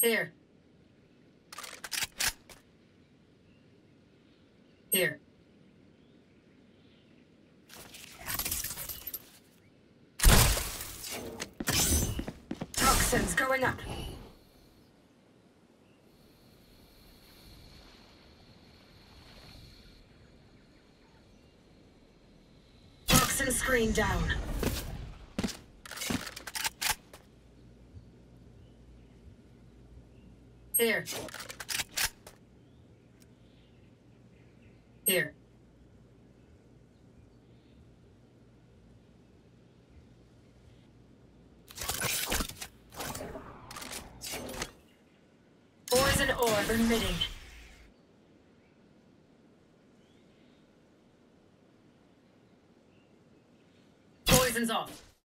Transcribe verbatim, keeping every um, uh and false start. Here. Here. Toxins going up. Toxin screen down. Here. Here. Ores and ore emitting. Poison's off.